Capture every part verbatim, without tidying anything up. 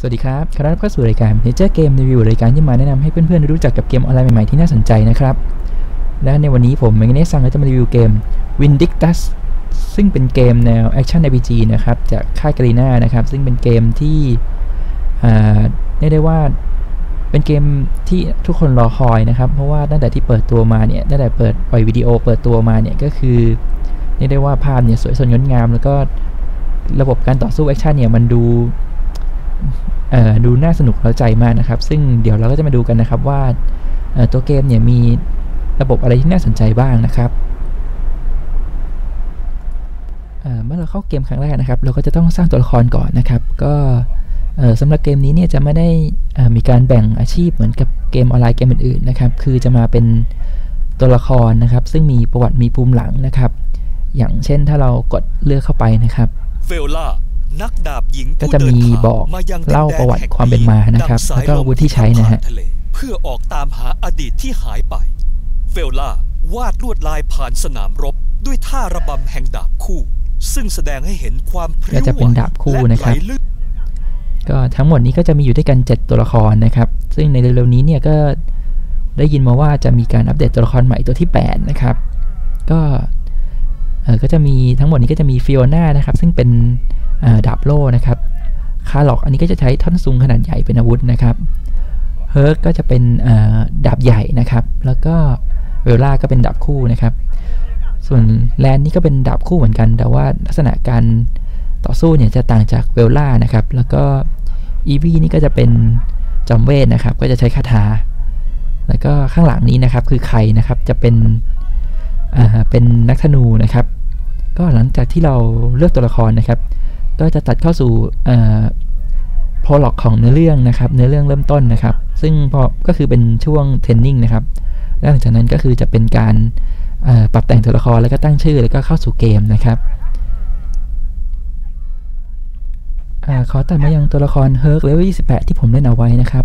สวัสดีครับขอต้อนรับเข้าสู่รายการ Nature Game Review รายการที่มาแนะนำให้เพื่อนๆรู้จักกับเกมออนไลน์ใหม่ๆที่น่าสนใจนะครับและในวันนี้ผมเมกเนสซังจะมารีวิวเกม Vindictus ซึ่งเป็นเกมแนว Action อาร์ พี จี นะครับจากค่ายกรีน่านะครับซึ่งเป็นเกมที่เรียกได้ว่าเป็นเกมที่ทุกคนรอคอยนะครับเพราะว่าตั้งแต่ที่เปิดตัวมาเนี่ยตั้งแต่เปิดปล่อยวิดีโอเปิดตัวมาเนี่ยก็คือเรียกได้ว่าภาพเนี่ยสวยสดงดงามแล้วก็ระบบการต่อสู้ Action เนี่ยมันดูดูน่าสนุกเร้าใจมากนะครับซึ่งเดี๋ยวเราก็จะมาดูกันนะครับว่าตัวเกมเนี่ยมีระบบอะไรที่น่าสนใจบ้างนะครับเมื่อเราเข้าเกมครั้งแรกนะครับเราก็จะต้องสร้างตัวละครก่อนนะครับก็สำหรับเกมนี้เนี่ยจะไม่ได้มีการแบ่งอาชีพเหมือนกับเกมออนไลน์เกมอื่นๆนะครับคือจะมาเป็นตัวละครนะครับซึ่งมีประวัติมีภูมิหลังนะครับอย่างเช่นถ้าเรากดเลือกเข้าไปนะครับเฟลล่าก็จะมีบอกเล่าประวัติความเป็นมานะครับแล้วก็อาวุธที่ใช้นะฮะเพื่อออกตามหาอดีตที่หายไปเฟลล่าวาดลวดลายผ่านสนามรบด้วยท่าระบำแห่งดาบคู่ซึ่งแสดงให้เห็นความพริ้วก็จะเป็นดาบคู่นะครับก็ทั้งหมดนี้ก็จะมีอยู่ด้วยกันเจ็ดตัวละครนะครับซึ่งในเร็วๆนี้เนี่ยก็ได้ยินมาว่าจะมีการอัปเดตตัวละครใหม่ตัวที่แปดนะครับก็ก็จะมีทั้งหมดนี้ก็จะมีฟิโอน่านะครับซึ่งเป็นดาบโล่นะครับคาร์ล็อกอันนี้ก็จะใช้ท่อนซุงขนาดใหญ่เป็นอาวุธนะครับเฮิร์กก็จะเป็นดาบใหญ่นะครับแล้วก็เวลล่าก็เป็นดาบคู่นะครับส่วนแลนนี่ก็เป็นดาบคู่เหมือนกันแต่ว่าลักษณะการต่อสู้เนี่ยจะต่างจากเวลล่านะครับแล้วก็อีวีนี่ก็จะเป็นจอมเวทนะครับก็จะใช้คาถาแล้วก็ข้างหลังนี้นะครับคือไคนะครับจะเป็นเป็นนักธนูนะครับก็หลังจากที่เราเลือกตัวละครนะครับก็จะตัดเข้าสู่โปรล็อกของเนื้อเรื่องนะครับเนื้อเรื่องเริ่มต้นนะครับซึ่งพอก็คือเป็นช่วงเทรนนิ่งนะครับหลังจากนั้นก็คือจะเป็นการปรับแต่งตัวละครแล้วก็ตั้งชื่อแล้วก็เข้าสู่เกมนะครับขอตัดมายังตัวละครเฮิร์กเลเวลยี่สิบแปดที่ผมเล่นเอาไว้นะครับ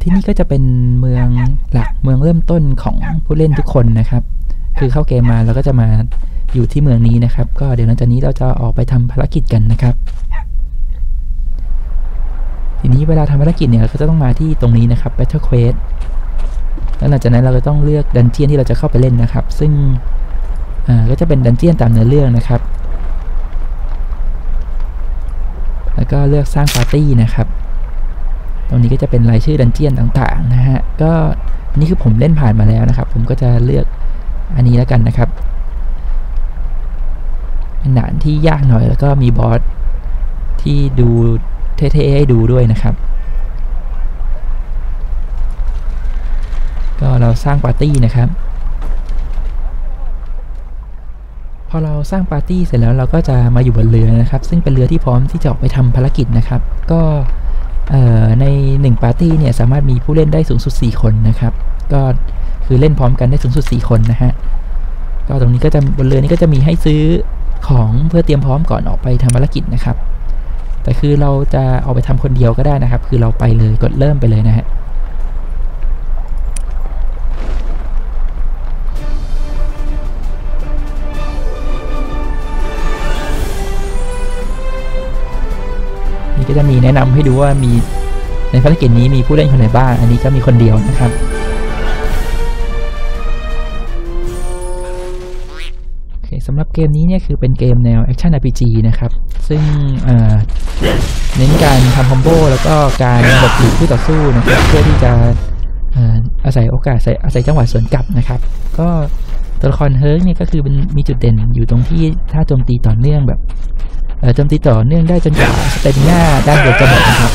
ที่นี่ก็จะเป็นเมืองหลักเมืองเริ่มต้นของผู้เล่นทุกคนนะครับคือเข้าเกมมาแล้วก็จะมาอยู่ที่เมืองนี้นะครับก็เดี๋ยวหลังจากนี้เราจะออกไปทำภารกิจกันนะครับทีนี้เวลาทำภารกิจเนี่ยเราก็จะต้องมาที่ตรงนี้นะครับ Battle Quest แล้วหลังจากนั้นเราก็ต้องเลือกดันเจียนที่เราจะเข้าไปเล่นนะครับซึ่งก็จะเป็นดันเจียนตามเนื้อเรื่องนะครับแล้วก็เลือกสร้างปาร์ตี้นะครับตรงนี้ก็จะเป็นรายชื่อดันเจียนต่างๆนะฮะก็นี่คือผมเล่นผ่านมาแล้วนะครับผมก็จะเลือกอันนี้แล้วกันนะครับเป็นด่านที่ยากหน่อยแล้วก็มีบอสที่ดูเท่ๆให้ดูด้วยนะครับก็เราสร้างปาร์ตี้นะครับพอเราสร้างปาร์ตี้เสร็จแล้วเราก็จะมาอยู่บนเรือนะครับซึ่งเป็นเรือที่พร้อมที่จะออกไปทำภารกิจนะครับก็ในหนึ่งปาร์ตี้เนี่ยสามารถมีผู้เล่นได้สูงสุดสี่คนนะครับก็คือเล่นพร้อมกันได้สูงสุดสี่คนนะฮะก็ตรงนี้ก็จะบนเรือนี้ก็จะมีให้ซื้อของเพื่อเตรียมพร้อมก่อนออกไปทำภารกิจนะครับแต่คือเราจะเอาไปทำคนเดียวก็ได้นะครับคือเราไปเลยกดเริ่มไปเลยนะฮะนี่ก็จะมีแนะนำให้ดูว่ามีในภารกิจนี้มีผู้เล่นคนไหนบ้างอันนี้ก็มีคนเดียวนะครับสำหรับเกมนี้เนี่ยคือเป็นเกมแนว Action อาร์ พี จี นะครับซึ่งเน้นการทำคอมโบแล้วก็การหลบหลีกผู้ต่อสู้นะครับเพื่อที่จะอาศัยโอกาสอาศัยจังหวะสวนกลับนะครับก็ตัวละครเฮิร์กเนี่ยก็คือมีจุดเด่นอยู่ตรงที่ถ้าโจมตีต่อเนื่องแบบโจมตีต่อเนื่องได้จนกว่าสเตมิน่าด้านบนจะหมดนะครับ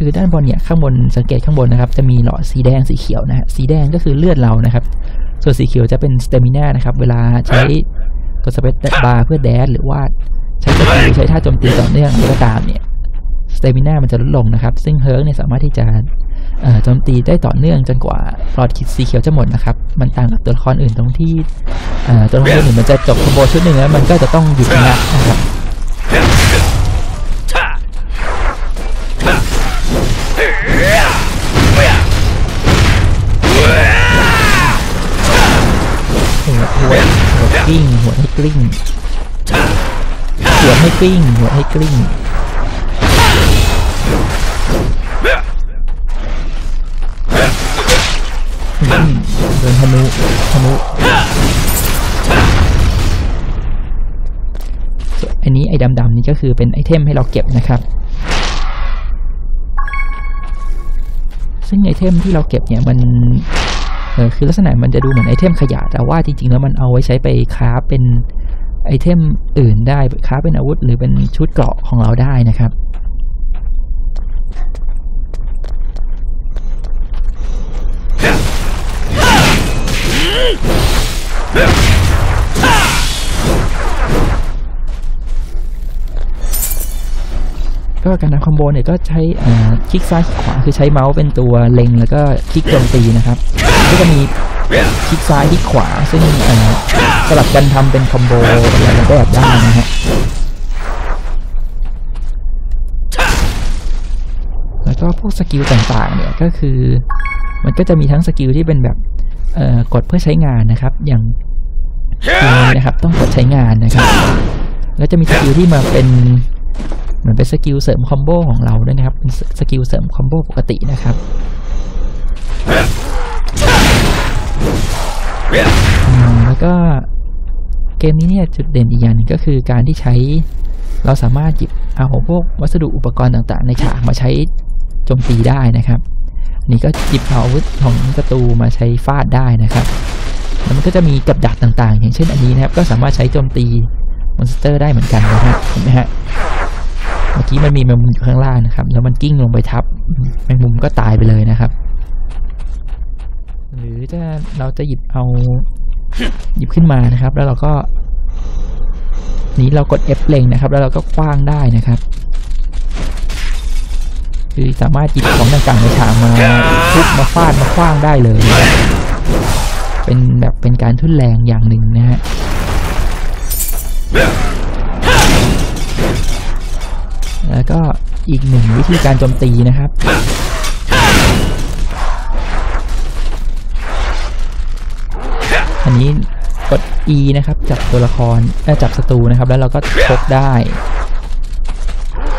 คือด้านบนเนี่ยข้างบนสังเกตข้างบนนะครับจะมีหลอดสีแดงสีเขียวนะฮะสีแดงก็คือเลือดเรานะครับส่วนสีเขียวจะเป็นสเตมิน่านะครับเวลาใช้กดสเปซบาร์เพื่อแดชหรือว่าใช้สกิลใช้ท่าโจมตีต่อเนื่องก็ตามเนี่ยสเตมิน่ามันจะลดลงนะครับซึ่งเฮิร์กเนี่ยสามารถที่จะโจมตีได้ต่อเนื่องจนกว่าหลอดสีเขียวจะหมดนะครับมันต่างกับตัวละครอื่นตรงที่ตัวละครอื่นมันจะจบคอมโบชุดหนึ่งแล้วมันก็จะต้องหยุดนะนะครับหัวหัวกลิ้งหัวให้กลิ้ง ให้กลิ้งหัวให้กลิ้งเดินธนูธนูอันนี้ไอ้ดำๆนี่ก็คือเป็นไอเทมให้เราเก็บนะครับซึ่งไอเทมที่เราเก็บเนี่ยมันคือลักษณะมันจะดูเหมือนไอเทมขยะแต่ว่าจริงๆแล้วมันเอาไว้ใช้ไปค้าเป็นไอเทมอื่นได้ค้าเป็นอาวุธหรือเป็นชุดเกราะของเราได้นะครับก็การทำคอมโบเนี่ยก็ใช้คลิกซ้ายขวาคือใช้เมาส์เป็นตัวเล็งแล้วก็คลิกโจมตีนะครับก็จะมีคลิกซ้ายคลิกขวาซึ่งสลับกันทำเป็นคอมโบอะไรก็แบบได้นะฮะแล้วก็พวกสกิลต่างๆเนี่ยก็คือมันก็จะมีทั้งสกิลที่เป็นแบบกดเพื่อใช้งานนะครับอย่างนี้นะครับต้องกดใช้งานนะครับแล้วจะมีสกิลที่มาเป็นเหมือนเป็นสกิลเสริมคอมโบของเราด้วยนะครับเป็นสกิลเสริมคอมโบปกตินะครับแล้วก็เกมนี้เนี่ยจุดเด่นอีกอย่างนึงก็คือการที่ใช้เราสามารถหยิบเอาพวกวัสดุอุปกรณ์ต่างๆในฉากมาใช้โจมตีได้นะครับนี่ก็หยิบเอาอาวุธของประตูมาใช้ฟาดได้นะครับแล้วมันก็จะมีกับดักต่างๆอย่างเช่นอันนี้นะครับก็สามารถใช้โจมตีมอนสเตอร์ได้เหมือนกันนะฮะเห็นไหมฮะเมื่อกี้มันมีแมงมุมอยู่ข้างล่างนะครับแล้วมันกิ้งลงไปทับแมงมุมก็ตายไปเลยนะครับหรือจะเราจะหยิบเอาหยิบขึ้นมานะครับแล้วเราก็นี้เรากด F เล็งนะครับแล้วเราก็คว้างได้นะครับคือสามารถหยิบของต่างๆในฉากมาทุบมาฟาดมาคว้างได้เลยเป็นแบบเป็นการทุ่นแรงอย่างหนึ่งนะฮะแล้วก็อีกหนึ่งวิธีการโจมตีนะครับอันนี้กด E นะครับจับตัวละครจับศัตรูนะครับแล้วเราก็ชกได้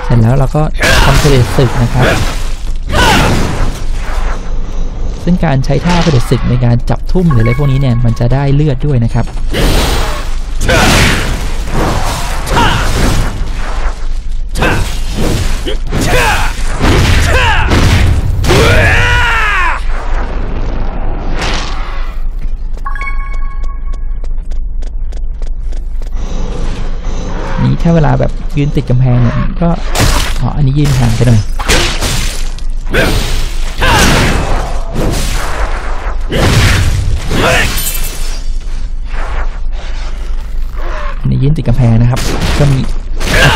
เสร็จแล้วเราก็ทำเสด็จศึกนะครับซึ่งการใช้ท่าเสด็จศึกในการจับทุ่มหรืออะไรพวกนี้เนี่ยมันจะได้เลือดด้วยนะครับนี่ถ้าเวลาแบบยืนติดกำแพงเนี่ยก็อ๋ออันนี้ยืนห่างไปหน่อยอันนี้ยืนติดกำแพงนะครับก็มี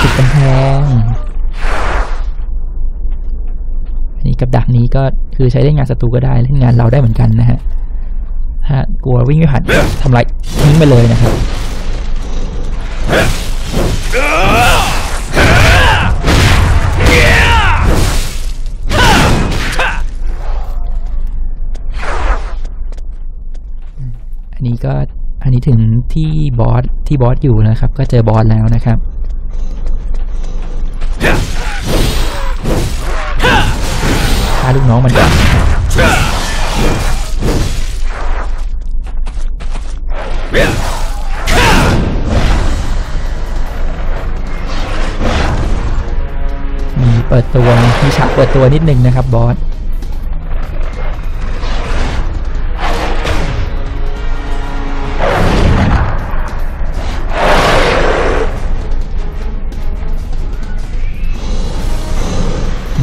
ติดกำแพงนี่กับดักนี้ก็คือใช้ได้งานศัตรูก็ได้เล่นงานเราได้เหมือนกันนะฮะถ้ากลัววิ่งไม่ผ่านทำลายทิ้งไปเลยนะครับอันนี้ก็อันนี้ถึงที่บอสที่บอสอยู่นะครับก็เจอบอสแล้วนะครับฆ่าลูกน้องมันเปิดตัวมีฉากเปิดตัวนิดนึงนะครับบอส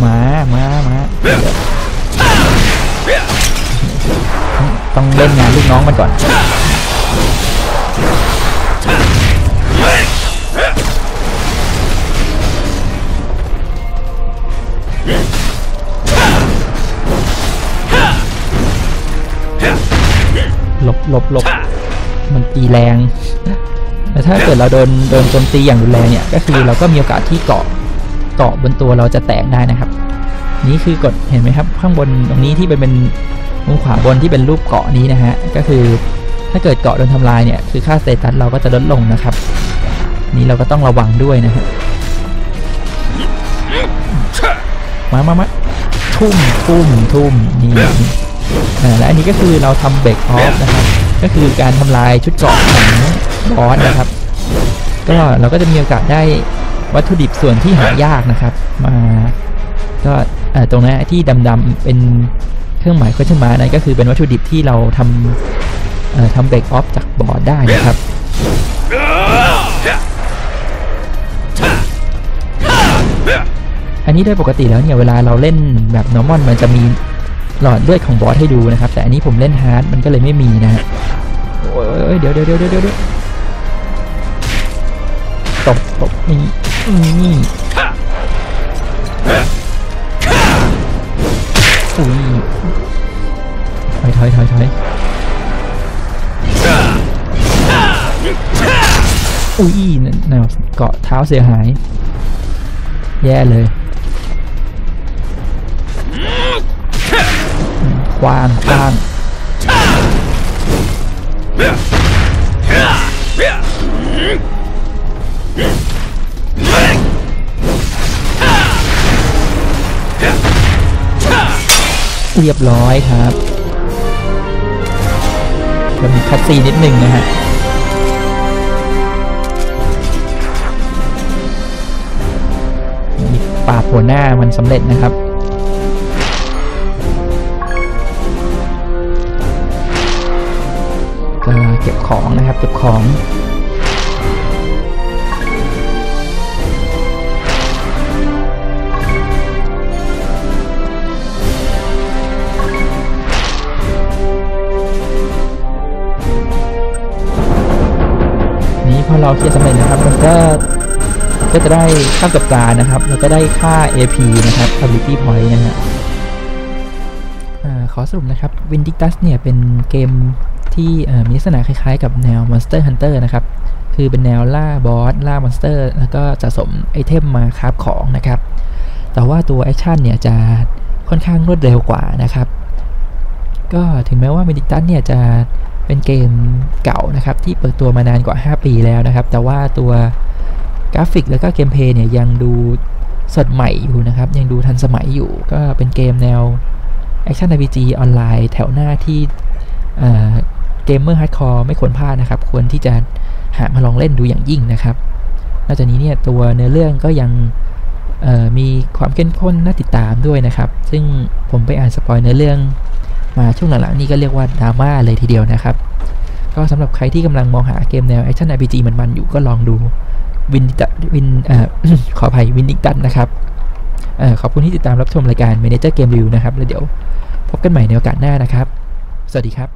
มามามาต้องเล่นงานลูกน้องมันก่อนหลบหลบมันตีแรงแต่ถ้าเกิดเราโดนโดนโจมตีอย่างรุนแรงเนี่ยก็คือเราก็มีโอกาสที่เกาะเกาะบนตัวเราจะแตกได้นะครับนี่คือกดเห็นไหมครับข้างบนตรงนี้ที่เป็นเป็นมุมขวาบนที่เป็นรูปเกาะนี้นะฮะก็คือถ้าเกิดเกาะโดนทำลายเนี่ยคือค่าสเตตัสเราก็จะลดลงนะครับนี่ เราก็ต้องระวังด้วยนะฮะมามามาทุ่มทุ่มทุ่มนี่และอันนี้ก็คือเราทำเบรกออฟนะครับก็คือการทำลายชุดเกราะของบอสนะครับก็เราก็จะมีโอกาสได้วัตถุดิบส่วนที่หายากนะครับมาก็ตรงนี้ที่ดำๆเป็นเครื่องหมายเครื่องหมายนั้นก็คือเป็นวัตถุดิบที่เราทำทำเบรกออฟจากบอสได้นะครับอันนี้โดยปกติแล้วเนี่ยเวลาเราเล่นแบบนอร์มอนมันจะมีหลอดเลือดของบอสให้ดูนะครับแต่อันนี้ผมเล่นฮาร์ดมันก็เลยไม่มีนะฮะโอ้ยเดี๋ยวเดี๋ยวเดี๋ยวเดี๋ยวตบตบนี่นี่อุ้ยถอยถอยถอยถอยอุ้ยนั่นเกาะเท้าเสียหายแย่เลยกว้างกว้างเรียบร้อยครับเรามีคัดซีนิดหนึ่งนะฮะปราบหัวหน้ามันสำเร็จนะครับเก็บของนะครับเก็บของนี้พอเราเคลียร์สำเร็จนะครับมันก็ก็จะได้ค่ากับการนะครับเราจะได้ค่า เอ พี นะครับ Ability Point นะฮะขอสรุปนะครับ Vindictus เนี่ยเป็นเกมที่มีลักษณะคล้ายๆกับแนว Monster Hunter นะครับคือเป็นแนวล่าบอสล่ามอนสเตอร์แล้วก็สะสมไอเทมมาคราฟของนะครับแต่ว่าตัวแอคชั่นเนี่ยจะค่อนข้างรวดเร็วกว่านะครับก็ถึงแม้ว่า Vindictus เนี่ยจะเป็นเกมเก่านะครับที่เปิดตัวมานานกว่าห้าปีแล้วนะครับแต่ว่าตัวกราฟิกแล้วก็เกมเพลย์เนี่ยยังดูสดใหม่อยู่นะครับยังดูทันสมัยอยู่ก็เป็นเกมแนวแอคชั่น อาร์ พี จี ออนไลน์แถวหน้าที่เกมเมอร์ฮาร์ดคอร์ไม่ควรพลาดนะครับควรที่จะหามาลองเล่นดูอย่างยิ่งนะครับนอกจากนี้เนี่ยตัวเนื้อเรื่องก็ยังมีความเข้มข้นน่าติดตามด้วยนะครับซึ่งผมไปอ่านสปอยเนื้อเรื่องมาช่วงหลังๆนี่ก็เรียกว่าดราม่าเลยทีเดียวนะครับก็สำหรับใครที่กำลังมองหาเกมแนวแอคชั่น อาร์ พี จี มันๆอยู่ก็ลองดูวินดิตัสวินขออภัยวินดิตัสนะครับขอบคุณที่ติดตามรับชมรายการ Manager Game Review นะครับแล้วเดี๋ยวพบกันใหม่ในโอกาสหน้านะครับสวัสดีครับ